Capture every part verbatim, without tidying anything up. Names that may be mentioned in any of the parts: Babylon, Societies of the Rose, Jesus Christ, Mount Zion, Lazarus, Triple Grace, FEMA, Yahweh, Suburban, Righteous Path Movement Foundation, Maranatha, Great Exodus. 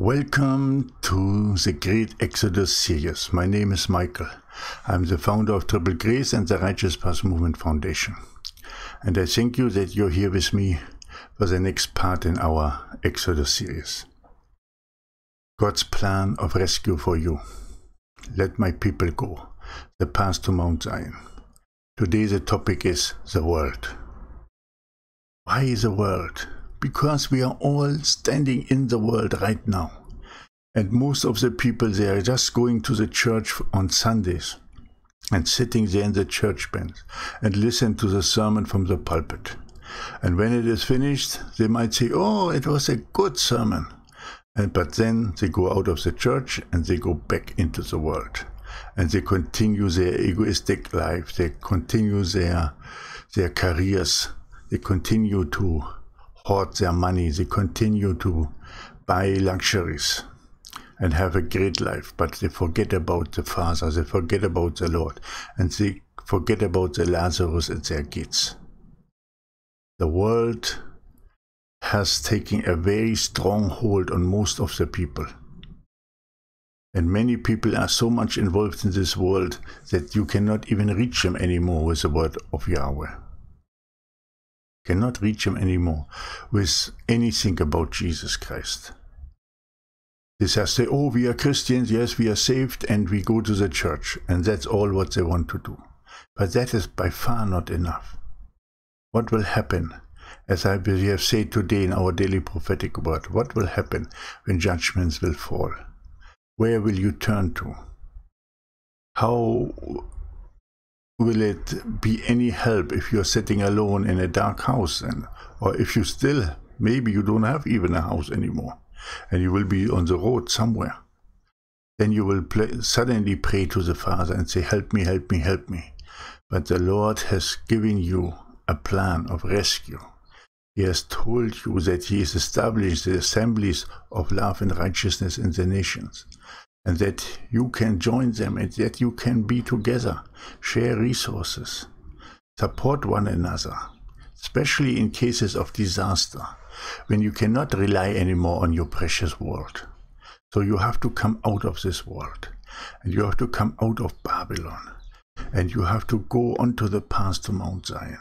Welcome to the Great Exodus series. My name is Michael. I'm the founder of Triple Grace and the Righteous Path Movement Foundation. And I thank you that you're here with me for the next part in our Exodus series. God's plan of rescue for you. Let my people go. The path to Mount Zion. Today the topic is the world. Why the world? Because we are all standing in the world right now. And most of the people, they are just going to the church on Sundays and sitting there in the church bench and listen to the sermon from the pulpit. And when it is finished, they might say, oh, it was a good sermon. And but then they go out of the church and they go back into the world. And they continue their egoistic life. They continue their, their careers. They continue to hoard their money. They continue to buy luxuries and have a great life, but they forget about the Father, they forget about the Lord, and they forget about the Lazarus at their gates. The world has taken a very strong hold on most of the people. And many people are so much involved in this world that you cannot even reach them anymore with the word of Yahweh. Cannot reach him anymore with anything about Jesus Christ. They just say, oh, we are Christians, yes, we are saved, and we go to the church, and that's all what they want to do. But that is by far not enough. What will happen, as I will have said today in our daily prophetic word, what will happen when judgments will fall? Where will you turn to? How will it be any help if you're sitting alone in a dark house then? Or if you still, maybe you don't have even a house anymore and you will be on the road somewhere. Then you will play, suddenly pray to the Father and say, help me, help me, help me. But the Lord has given you a plan of rescue. He has told you that he has established the assemblies of love and righteousness in the nations. And that you can join them and that you can be together, share resources, support one another, especially in cases of disaster, when you cannot rely anymore on your precious world. So you have to come out of this world, and you have to come out of Babylon, and you have to go onto the path to Mount Zion.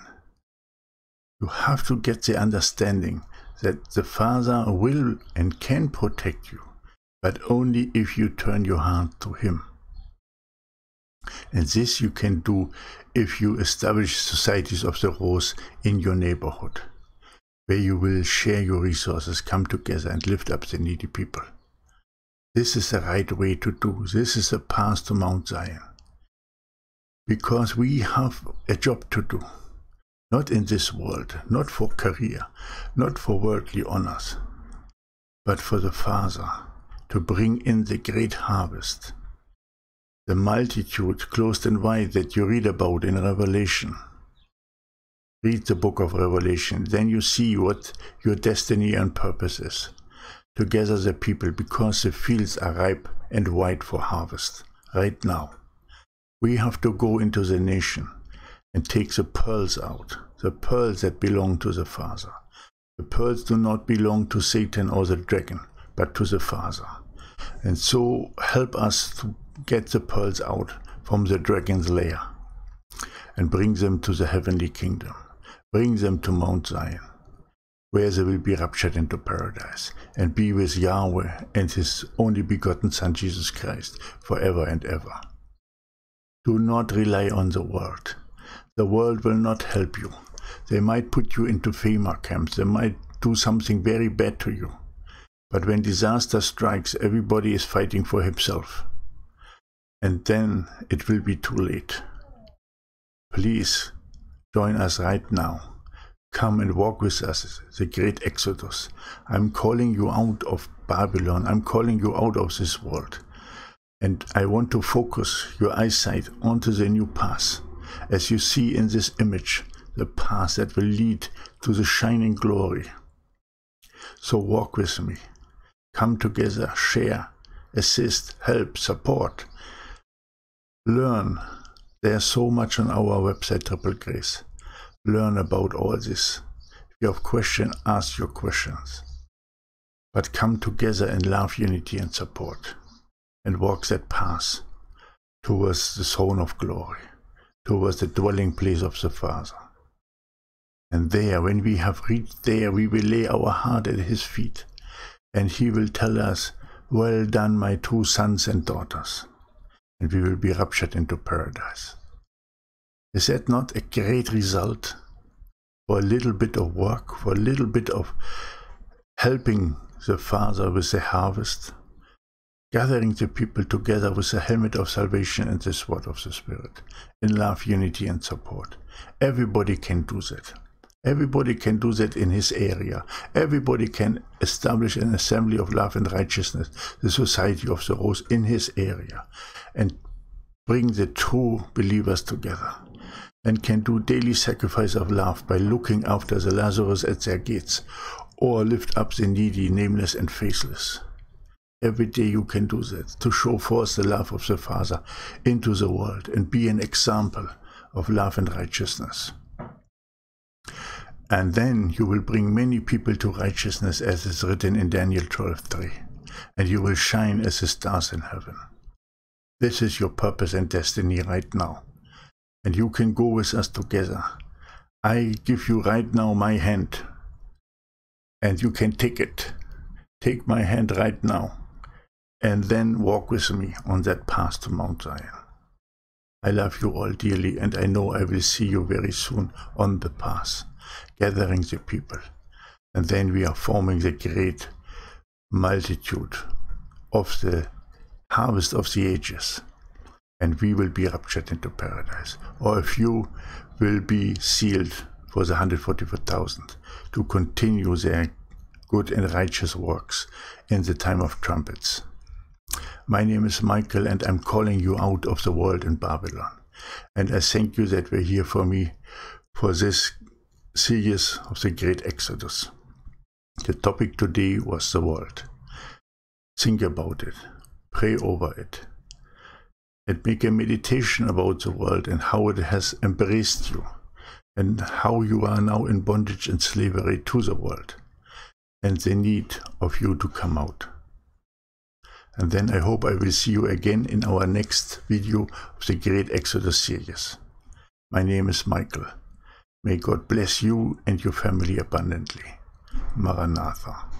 You have to get the understanding that the Father will and can protect you. But only if you turn your heart to him. And this you can do if you establish Societies of the Rose in your neighborhood, where you will share your resources, come together and lift up the needy people. This is the right way to do. This is the path to Mount Zion. Because we have a job to do. Not in this world, not for career, not for worldly honors, but for the Father. To bring in the great harvest, the multitude closed and wide that you read about in Revelation. Read the book of Revelation, then you see what your destiny and purpose is, to gather the people, because the fields are ripe and wide for harvest right now. We have to go into the nation and take the pearls out, the pearls that belong to the Father. The pearls do not belong to Satan or the dragon, but to the Father. And so help us to get the pearls out from the dragon's lair and bring them to the heavenly kingdom. Bring them to Mount Zion, where they will be raptured into paradise and be with Yahweh and his only begotten Son, Jesus Christ, forever and ever. Do not rely on the world. The world will not help you. They might put you into FEMA camps. They might do something very bad to you. But when disaster strikes, everybody is fighting for himself. And then it will be too late. Please join us right now. Come and walk with us, the Great Exodus. I'm calling you out of Babylon. I'm calling you out of this world. And I want to focus your eyesight onto the new path. As you see in this image, the path that will lead to the shining glory. So walk with me. Come together, share, assist, help, support. Learn. There's so much on our website, Triple Grace. Learn about all this. If you have questions, ask your questions. but come together in love, unity, and support, and walk that path towards the throne of glory, towards the dwelling place of the Father. And there, when we have reached there, we will lay our heart at his feet, and he will tell us, "Well done, my true sons and daughters," and we will be raptured into paradise. Is that not a great result? For a little bit of work, for a little bit of helping the Father with the harvest, gathering the people together with the helmet of salvation and the sword of the Spirit, in love, unity, and support. Everybody can do that. Everybody can do that in his area. Everybody can establish an assembly of love and righteousness, the Society of the Rose, in his area, and bring the true believers together, and can do daily sacrifice of love by looking after the Lazarus at their gates, or lift up the needy, nameless and faceless. Every day you can do that, to show forth the love of the Father into the world and be an example of love and righteousness. And then you will bring many people to righteousness, as is written in Daniel twelve three, and you will shine as the stars in heaven. This is your purpose and destiny right now, and you can go with us together. I give you right now my hand, and you can take it. Take my hand right now, and then walk with me on that path to Mount Zion. I love you all dearly, and I know I will see you very soon on the path, gathering the people. And then we are forming the great multitude of the harvest of the ages, and we will be raptured into paradise. Or a few will be sealed for the one hundred forty-four thousand to continue their good and righteous works in the time of trumpets. My name is Michael, and I'm calling you out of the world in Babylon. And I thank you that we're here for me for this series of the Great Exodus. The topic today was the world. Think about it. Pray over it. And make a meditation about the world and how it has embraced you, and how you are now in bondage and slavery to the world, and the need of you to come out. And then I hope I will see you again in our next video of the Great Exodus series. My name is Michael. May God bless you and your family abundantly. Maranatha.